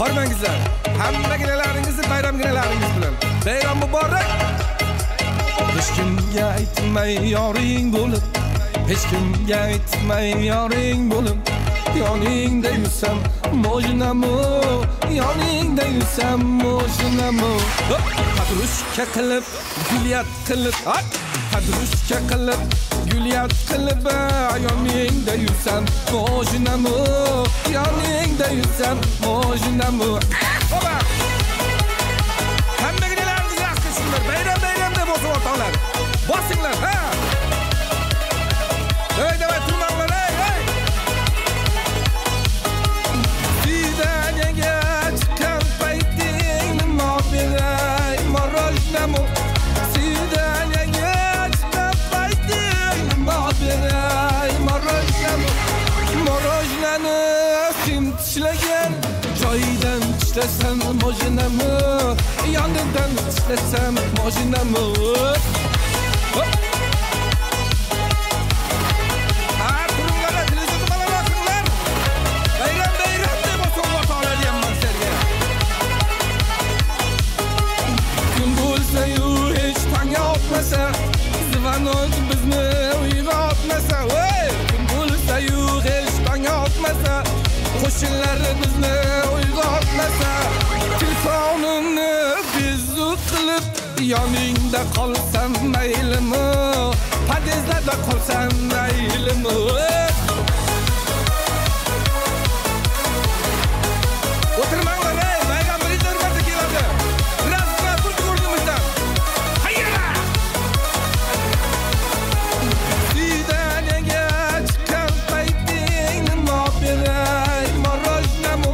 Hormon güzel. Hamma ginalaringiz, bayram ginalaringiz bilan. Bayram muborak. Hech kimga aytmay yoring bo'lib, hech kimga aytmay yoring bo'lib, yoningda yursam mojnamo, yoningda yursam mojnamo. Patrushka qilib, gulyat qilib, patrushka qilib, gulyat qilib, yoningda yursam mojnamo, yoningda yursam mojnamo. Hopa! Hammaginalarni yaxshisilar, bayram Ortalar. Basınlar ha. Hey demet tırmanlar hey hey. Sizden geç kalpaydın mabirey marajnamo. Sizden geç kalpaydın mabirey marajnamo. Marajnanı kim çilegen? Çaydan çilesem mojnamo. Yanından istesem mojnamo. Ha durumlara televizyon bana bakınlar. Beyran beyran de basın vatalar yanmak sergen. Kim bulsa yu hiç tanga otmasa. Zıvanok bizni uyga otmasa. Kim bulsa yu hiç tanga otmasa. Koşinlar bizni uyga otmasa. Telefonunu qilib yoningda qolsam maylimi, padezlarda qolsam maylimi. O'tirmanglar ey, bayram birinchi marta keladi. Biraz bir pul ko'rdimizdan. Hayra! Sidanega chiqqan payting nima beray, marojnamo.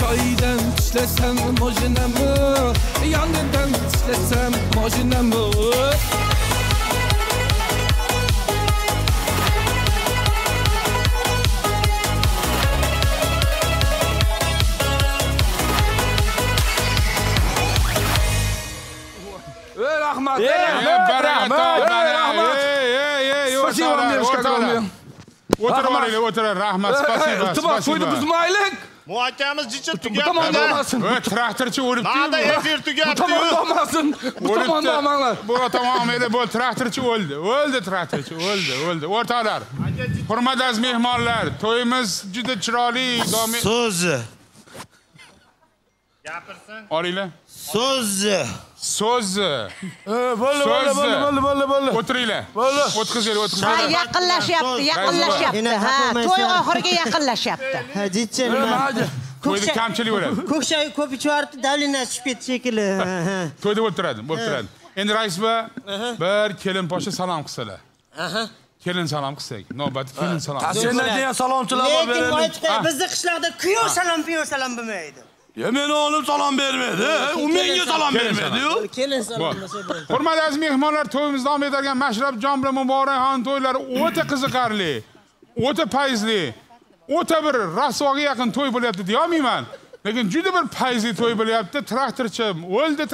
Çaydan içlesem mojnamo, yanından içlesem mojnamo. Ey rahmat, ey rahmat, ey rahmat. Спасибо вам, девушка, огромное. Oturmayın, oturun. Rahmat, спасибо, спасибо. Muhakemiz cici tügetti. Bu tamam damasın. Traktörçi ölüp değil mi? Nada ezir tügetti. Bu tamam damasın. Bu tamam damanlar. Bu tamam edi. Bu traktörçi öldü. Öldü traktörçi. Öldü. Ortalar. Hurmatli mehmonlar. To'yimiz juda chiroyli. So'zi. Gapirsin. Olinglar. So'zi. So'zi. Bo'ldi. O'tiringlar. O'tkazinglar. Ha, yaqinlashyapti. Ha, to'y oxiriga yaqinlashyapti. Ha, jichcha nima? To'yda kamchilik bo'ladi. Ko'kshay ko'p ichordi, davlina tushib ketdi shekilli. Ha. To'yda bo'lib turadi. Endi rais va bir kelin poshga salom qilsalar. Aha. Kelin salom qilsak, navbat kelin salom. Sendan degan salomchilar bor beradi. Bizning qishloqda kuyov salom, piyo salom bilmaydi. Ya ben oğlum salam vermedi, o menge salam vermedi yo. Kelin salam nasıl böyle? Hurmatli mehmonlar, to'yimizdan betargan Mashrab jon bilan Muborakxon to'ylari o'ta qiziqarli, o'ta payizli, o'ta bir rasvoga yaqin to'y bo'lyapti deya olmayman. Lekin juda bir payizli to'y bo'lyapti. Traktorchi o'ldi,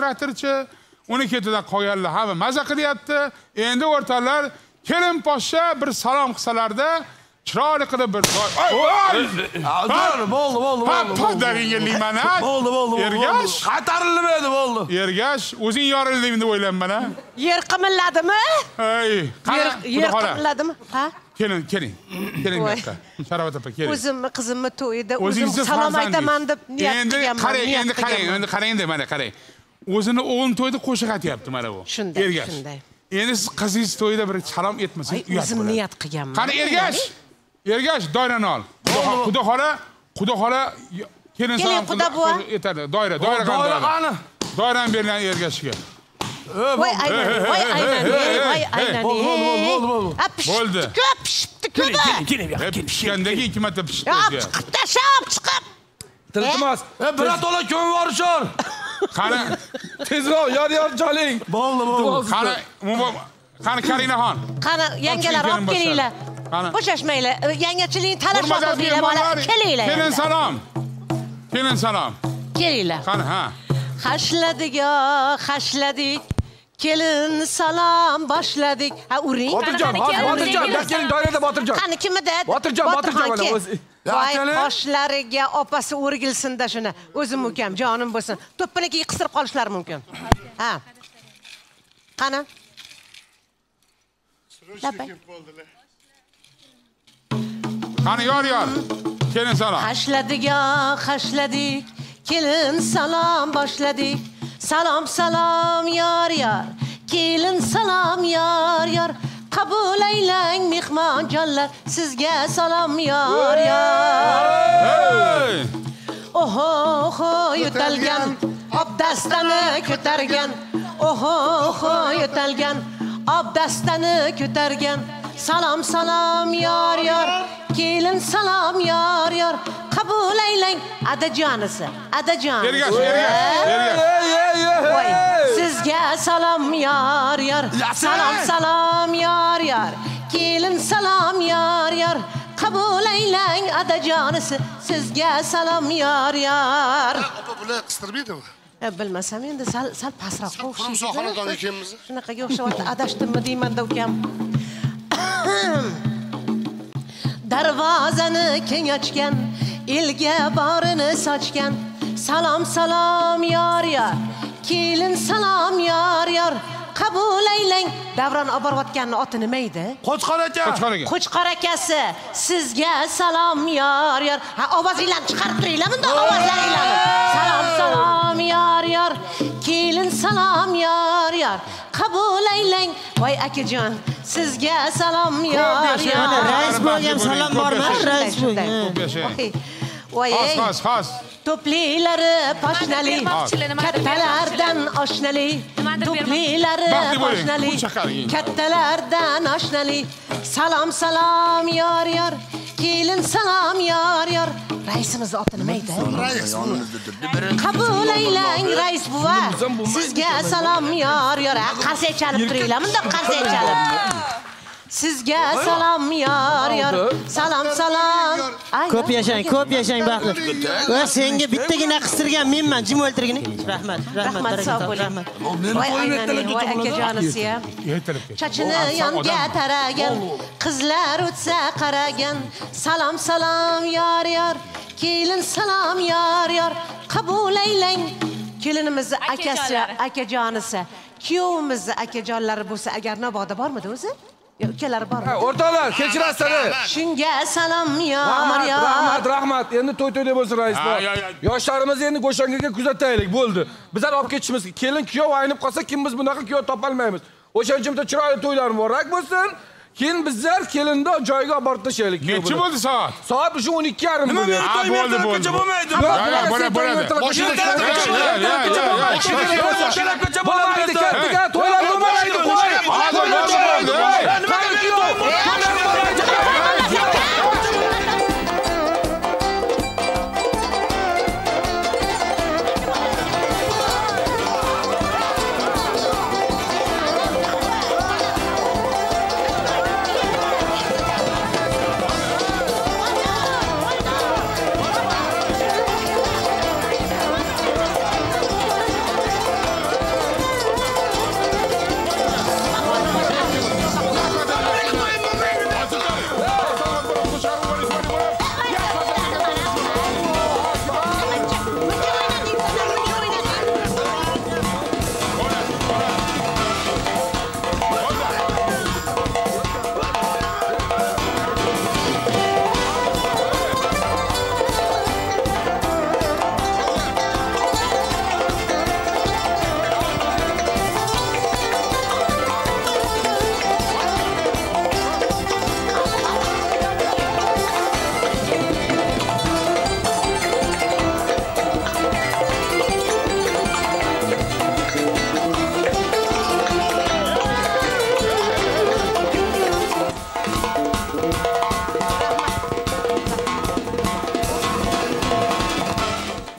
12'de koyarlar. Hava maza qilyapti. Endi o'rtalar Kelim Poshsha bir salom qilsalarda chiroyli qilib bir voy. Azar bo'ldi. Pat deganingni mana. Bo'ldi. Ergash xatarli edi bo'ldi. Ergash o'zing yorilding deb o'ylanma ha. Yer qimilladimi? Ey, yer qimilladimi? Ha? Keling yo'qqa. Sharobat opa keling. O'zimni qizimni to'yida o'zim salom aytaman deb niyat qilganman. Endi qarang, mana qarang. O'zini o'g'lim to'yda qo'shiq aytayapti mana bu. Shunday. Endi siz qizingiz to'yida bir salom etmasangiz uyat bo'ladi. O'zim niyat qilganman. Qani Ergash doirani ol. Xudo xola kelin salom etadi. Doira qani. Doiram berilgan Ergashga. Vay aynan. Bol. Bo'ldi. Ko'p. Pishgandagi 2 marta pishdi. Chiqib. Tiltmas. Birat ola ko'm vorishor. Qani, tezroq yor joling. Bo'ldi. Qani Karinaxon. Qani yangalar olib kelinglar. Bo'shashmanglar. Yangachilikni talashmanglar mana. Kelinglar. Kelin salom. Kelinglar. Qani ha. Xashladik yo, xashladik. Kelin salam başladık. Ha uring. Botirjon, kelin doirada Botirjon. Qani kimida? Botirjon mana o'zi. Vay, boshlariga opasi o'rgilsin-da shuni. O'zim ukam, jonim bo'lsin. To'ppinikiga qisirib qolishlari mumkin. Ha. Qani? Qani yor. Kelin salam. Xashladik yo, xashladik. Kelin salam başladık. Salam yar. Kelin salam yar. Kabul eyleyin mihmancanlar. Sizge salam yar. Oho yutalgan. Abdastani ko'targan. Oho yutalgan. Abdastani ko'targan. Salam yar. Kelin salam yar. Kabul eyleyin adajonisi. Ergash. Sizga salam yar. Salam yar. Kelin salam yar. Kabul eyleyin adajonisi. Sizga salam yar. Opa bular qistirmaydimi? Bilmasam endi sal pastroq o'xshaydi. Shu xonadon ekanmiz. Shunaqaga o'xshatyapti. Adashtimmi deyman-da ukam. Darvozani keng ochgan, ilga borini sochgan. Salam yar. Kelin salam yar. Qabul eylang. Davron oborayotganning oti nima edi? Qo'chqor akasi. Sizga salam yar. Ha, ovozinglarni chiqarib turinglar bunda ovozlaringlarni. Salam yar. Kelin salam yar. Qabul eylang. Voy akajon, sizga salam yar. Rais bo'lgan salam bormi? Rais bo'lgan. Voy. Xos. To'plilari poshnali, kattalardan oshnali. To'plilari poshnali, kattalardan oshnali. Salam yar. Kelin salam yar. Raisimiz oti nima edi? Rais. Qabul eylang rais buva. Sizga salam yar. Qarsa chalib turinglar. Bundoq qarsa chalib. Sizga salam yar. Salam. Ko'p yashang baxtli. O'z senga bittagina qistirgan menman, jim o'ltirgin. Rahmat. Rahmat. Voy akajonisi-ya. Chachini yonga taragan, qizlar o'tsa qaragan. Salam yar. Kelin salam yar. Qabul eylang. Kelinimizni akasi, akajonisi, kuyovimizni akajonlari bo'lsa, agar naboda bormidi o'zi? Ukalar bor. O'rtalar, kechirasizlar. Shunga salam yar. Rahmat. Endi to'y bo'lsa rais bor. Yoshlarimiz endi go'shangaga kuzataylik, bo'ldi. Bizlar olib ketishimiz. Kelin kuyov aynib qolsa, kim biz bunaqa kuyov topolmaymiz. O'shaning uchun chiroyli to'ylarim bor, rak bo'lsin. Keyin bizlar kelinni joyiga olib tashlashaylik. Necha bo'ldi soat? Soat 12:30 bo'ldi. Ha, bo'ldi. Bo'la. Boshida ketib bo'lmaydi.